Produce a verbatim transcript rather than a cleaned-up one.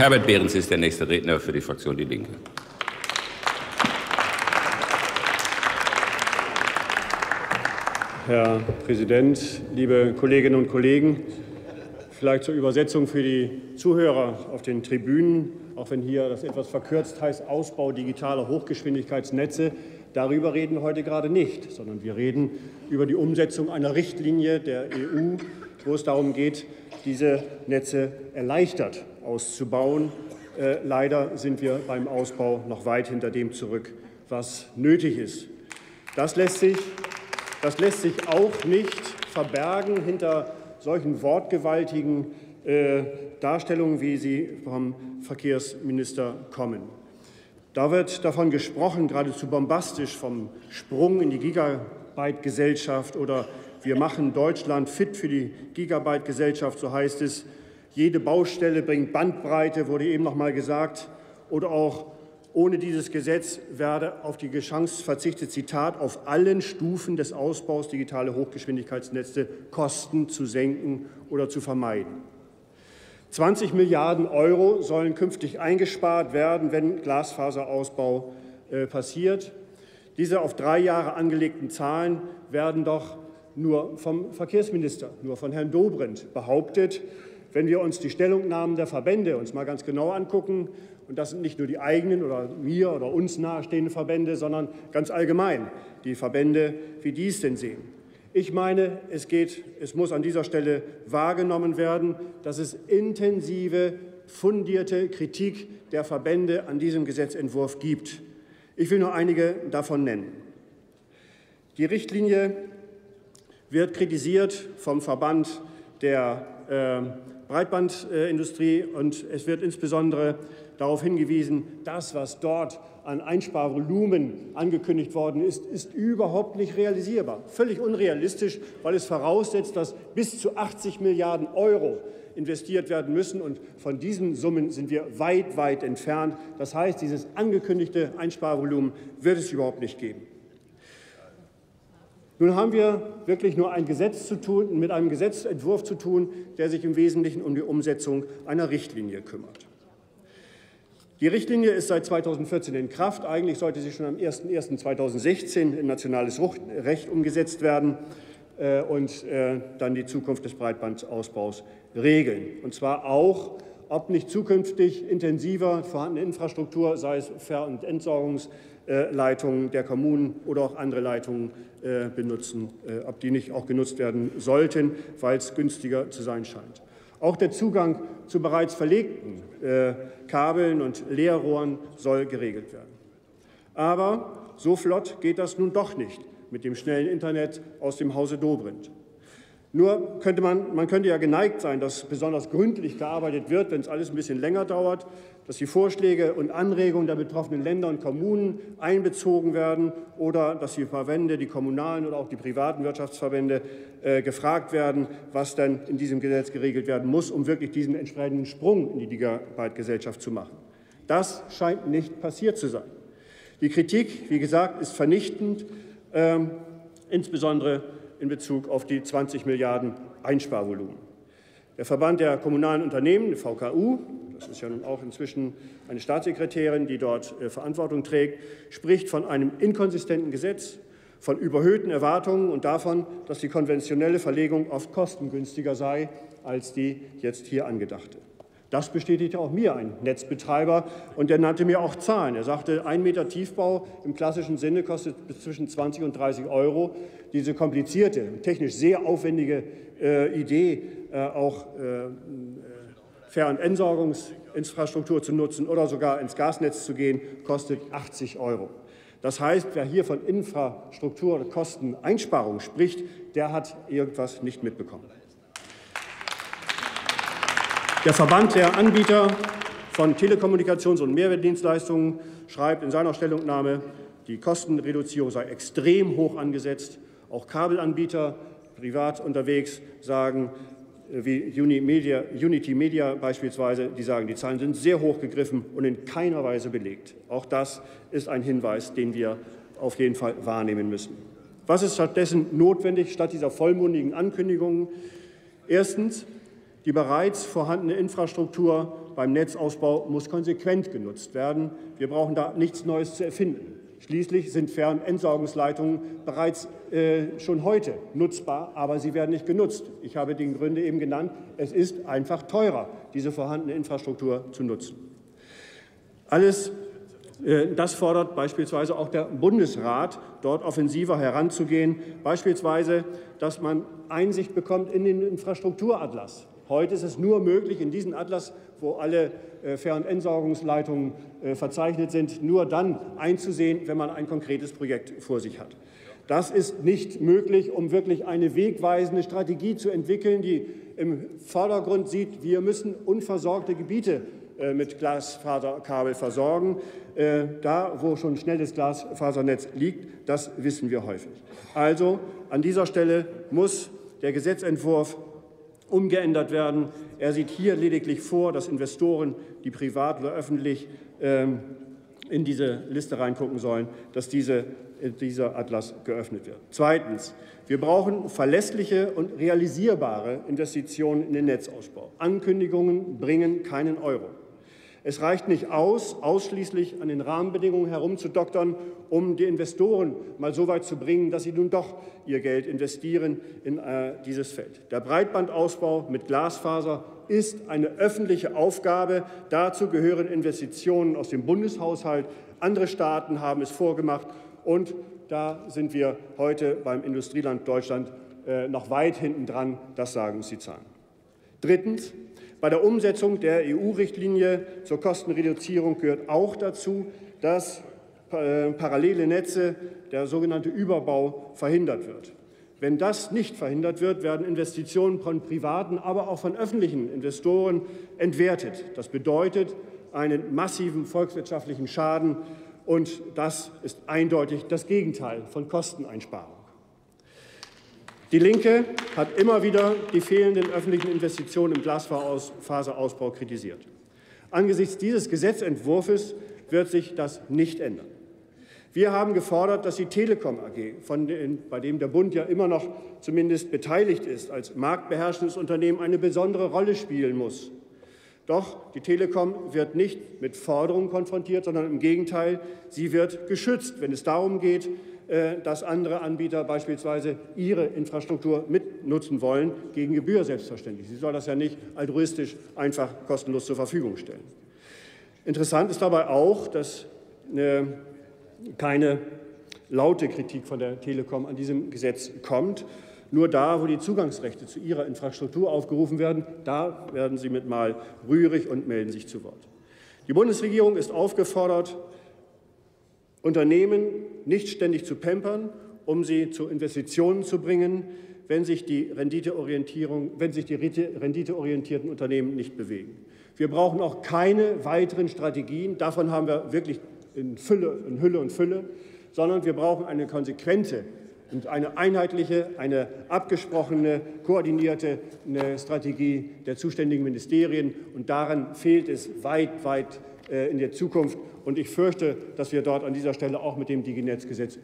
Herbert Behrens ist der nächste Redner für die Fraktion Die Linke. Herr Präsident, liebe Kolleginnen und Kollegen! Vielleicht zur Übersetzung für die Zuhörer auf den Tribünen, auch wenn hier das etwas verkürzt heißt, Ausbau digitaler Hochgeschwindigkeitsnetze. Darüber reden wir heute gerade nicht, sondern wir reden über die Umsetzung einer Richtlinie der E U, wo es darum geht, diese Netze erleichtert auszubauen. Äh, leider sind wir beim Ausbau noch weit hinter dem zurück, was nötig ist. Das lässt sich, das lässt sich auch nicht verbergen hinter solchen wortgewaltigen äh, Darstellungen, wie sie vom Verkehrsminister kommen. Da wird davon gesprochen, geradezu bombastisch, vom Sprung in die Gigabit-Gesellschaft oder wir machen Deutschland fit für die Gigabit-Gesellschaft, so heißt es. Jede Baustelle bringt Bandbreite, wurde eben noch mal gesagt. Oder auch, ohne dieses Gesetz werde auf die Chance verzichtet, Zitat, auf allen Stufen des Ausbaus digitale Hochgeschwindigkeitsnetze Kosten zu senken oder zu vermeiden. zwanzig Milliarden Euro sollen künftig eingespart werden, wenn Glasfaserausbau äh, passiert. Diese auf drei Jahre angelegten Zahlen werden doch nur vom Verkehrsminister, nur von Herrn Dobrindt behauptet. Wenn wir uns die Stellungnahmen der Verbände uns mal ganz genau angucken, und das sind nicht nur die eigenen oder mir oder uns nahestehenden Verbände, sondern ganz allgemein die Verbände, wie die es denn sehen. Ich meine, es geht, es muss an dieser Stelle wahrgenommen werden, dass es intensive, fundierte Kritik der Verbände an diesem Gesetzentwurf gibt. Ich will nur einige davon nennen. Die Richtlinie wird kritisiert vom Verband der äh, Breitbandindustrie und es wird insbesondere darauf hingewiesen, das, was dort an Einsparvolumen angekündigt worden ist, ist überhaupt nicht realisierbar. Völlig unrealistisch, weil es voraussetzt, dass bis zu achtzig Milliarden Euro investiert werden müssen. Und von diesen Summen sind wir weit, weit entfernt. Das heißt, dieses angekündigte Einsparvolumen wird es überhaupt nicht geben. Nun haben wir wirklich nur ein Gesetz zu tun, mit einem Gesetzentwurf zu tun, der sich im Wesentlichen um die Umsetzung einer Richtlinie kümmert. Die Richtlinie ist seit zweitausendvierzehn in Kraft. Eigentlich sollte sie schon am ersten ersten zweitausendsechzehn in nationales Recht umgesetzt werden äh, und äh, dann die Zukunft des Breitbandausbaus regeln. Und zwar auch, ob nicht zukünftig intensiver vorhandene Infrastruktur, sei es Ver- und Entsorgungsleitungen äh, der Kommunen oder auch andere Leitungen äh, benutzen, äh, ob die nicht auch genutzt werden sollten, weil es günstiger zu sein scheint. Auch der Zugang zu bereits verlegten äh, Kabeln und Leerrohren soll geregelt werden. Aber so flott geht das nun doch nicht mit dem schnellen Internet aus dem Hause Dobrindt. Nur könnte man, man könnte ja geneigt sein, dass besonders gründlich gearbeitet wird, wenn es alles ein bisschen länger dauert, dass die Vorschläge und Anregungen der betroffenen Länder und Kommunen einbezogen werden oder dass die Verbände, die kommunalen oder auch die privaten Wirtschaftsverbände äh, gefragt werden, was dann in diesem Gesetz geregelt werden muss, um wirklich diesen entsprechenden Sprung in die Gigabit-Gesellschaft zu machen. Das scheint nicht passiert zu sein. Die Kritik, wie gesagt, ist vernichtend, ähm, insbesondere in Bezug auf die zwanzig Milliarden Einsparvolumen. Der Verband der kommunalen Unternehmen, V K U, das ist ja nun auch inzwischen eine Staatssekretärin, die dort äh, Verantwortung trägt, spricht von einem inkonsistenten Gesetz, von überhöhten Erwartungen und davon, dass die konventionelle Verlegung oft kostengünstiger sei als die jetzt hier angedachte. Das bestätigte auch mir ein Netzbetreiber und der nannte mir auch Zahlen. Er sagte, ein Meter Tiefbau im klassischen Sinne kostet bis zwischen zwanzig und dreißig Euro. Diese komplizierte, technisch sehr aufwendige äh, Idee, äh, auch äh, Ver- und Entsorgungsinfrastruktur zu nutzen oder sogar ins Gasnetz zu gehen, kostet achtzig Euro. Das heißt, wer hier von Infrastrukturkosteneinsparung spricht, der hat irgendwas nicht mitbekommen. Der Verband der Anbieter von Telekommunikations- und Mehrwertdienstleistungen schreibt in seiner Stellungnahme, die Kostenreduzierung sei extrem hoch angesetzt. Auch Kabelanbieter, privat unterwegs, sagen, wie Unity Media beispielsweise, die sagen, die Zahlen sind sehr hoch gegriffen und in keiner Weise belegt. Auch das ist ein Hinweis, den wir auf jeden Fall wahrnehmen müssen. Was ist stattdessen notwendig, statt dieser vollmundigen Ankündigungen? Erstens, die bereits vorhandene Infrastruktur beim Netzausbau muss konsequent genutzt werden. Wir brauchen da nichts Neues zu erfinden. Schließlich sind Fernentsorgungsleitungen bereits äh, schon heute nutzbar, aber sie werden nicht genutzt. Ich habe die Gründe eben genannt. Es ist einfach teurer, diese vorhandene Infrastruktur zu nutzen. Alles äh, das fordert beispielsweise auch der Bundesrat, dort offensiver heranzugehen. Beispielsweise, dass man Einsicht bekommt in den Infrastrukturatlas. Heute ist es nur möglich, in diesen Atlas, wo alle äh, Fernentsorgungsleitungen äh, verzeichnet sind, nur dann einzusehen, wenn man ein konkretes Projekt vor sich hat. Das ist nicht möglich, um wirklich eine wegweisende Strategie zu entwickeln, die im Vordergrund sieht, wir müssen unversorgte Gebiete äh, mit Glasfaserkabel versorgen. Äh, da, wo schon schnelles Glasfasernetz liegt, das wissen wir häufig. Also an dieser Stelle muss der Gesetzentwurf umgeändert werden. Er sieht hier lediglich vor, dass Investoren, die privat oder öffentlich ähm, in diese Liste reingucken sollen, dass diese, dieser Atlas geöffnet wird. Zweitens, wir brauchen verlässliche und realisierbare Investitionen in den Netzausbau. Ankündigungen bringen keinen Euro. Es reicht nicht aus, ausschließlich an den Rahmenbedingungen herumzudoktern, um die Investoren mal so weit zu bringen, dass sie nun doch ihr Geld investieren in äh, dieses Feld. Der Breitbandausbau mit Glasfaser ist eine öffentliche Aufgabe. Dazu gehören Investitionen aus dem Bundeshaushalt. Andere Staaten haben es vorgemacht. Und da sind wir heute beim Industrieland Deutschland äh, noch weit hinten dran. Das sagen uns die Zahlen. Drittens. Bei der Umsetzung der E U-Richtlinie zur Kostenreduzierung gehört auch dazu, dass äh, parallele Netze, der sogenannte Überbau, verhindert wird. Wenn das nicht verhindert wird, werden Investitionen von privaten, aber auch von öffentlichen Investoren entwertet. Das bedeutet einen massiven volkswirtschaftlichen Schaden, und das ist eindeutig das Gegenteil von Kosteneinsparung. Die Linke hat immer wieder die fehlenden öffentlichen Investitionen im Glasfaserausbau kritisiert. Angesichts dieses Gesetzentwurfs wird sich das nicht ändern. Wir haben gefordert, dass die Telekom A G, von den, bei dem der Bund ja immer noch zumindest beteiligt ist, als marktbeherrschendes Unternehmen eine besondere Rolle spielen muss. Doch die Telekom wird nicht mit Forderungen konfrontiert, sondern im Gegenteil, sie wird geschützt, wenn es darum geht, dass andere Anbieter beispielsweise ihre Infrastruktur mitnutzen wollen, gegen Gebühr selbstverständlich. Sie soll das ja nicht altruistisch einfach kostenlos zur Verfügung stellen. Interessant ist dabei auch, dass keine laute Kritik von der Telekom an diesem Gesetz kommt. Nur da, wo die Zugangsrechte zu ihrer Infrastruktur aufgerufen werden, da werden sie mit mal rührig und melden sich zu Wort. Die Bundesregierung ist aufgefordert, Unternehmen nicht ständig zu pampern, um sie zu Investitionen zu bringen, wenn sich die Renditeorientierung, wenn sich die renditeorientierten Unternehmen nicht bewegen. Wir brauchen auch keine weiteren Strategien, davon haben wir wirklich in Fülle, in Hülle und Fülle, sondern wir brauchen eine konsequente und eine einheitliche, eine abgesprochene, koordinierte Strategie der zuständigen Ministerien. Und daran fehlt es weit, weit in der Zukunft. Und ich fürchte, dass wir dort an dieser Stelle auch mit dem Diginetzgesetz